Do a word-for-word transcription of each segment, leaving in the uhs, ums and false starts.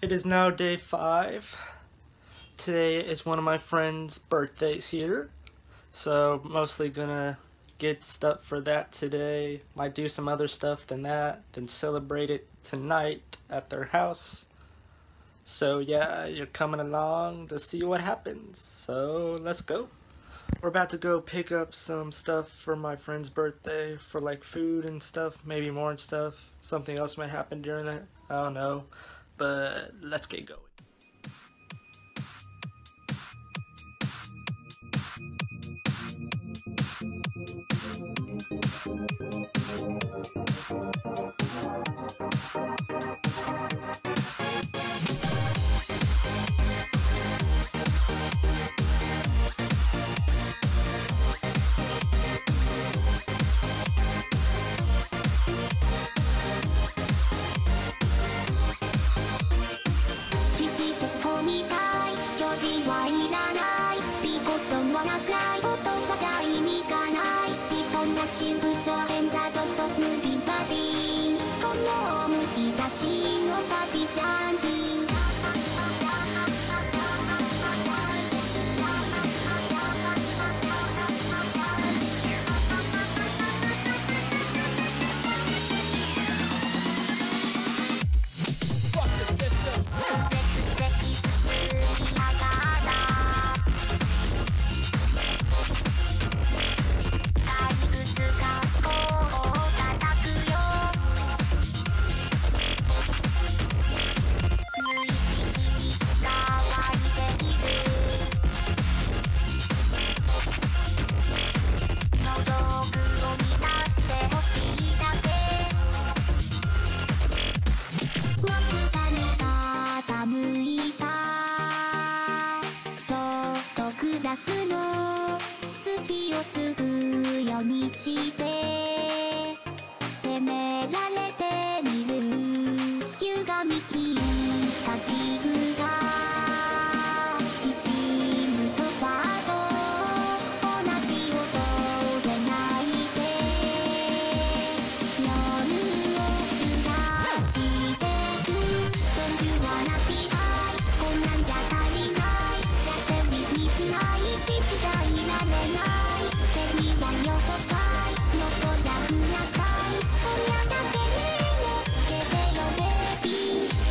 It is now day five. Today is one of my friend's birthdays here, so mostly gonna get stuff for that today. Might do some other stuff than that, then celebrate it tonight at their house. So yeah, you're coming along to see what happens, so let's go. We're about to go pick up some stuff for my friend's birthday, for like food and stuff, maybe more and stuff. Something else might happen during that, I don't know, but let's get going.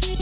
going.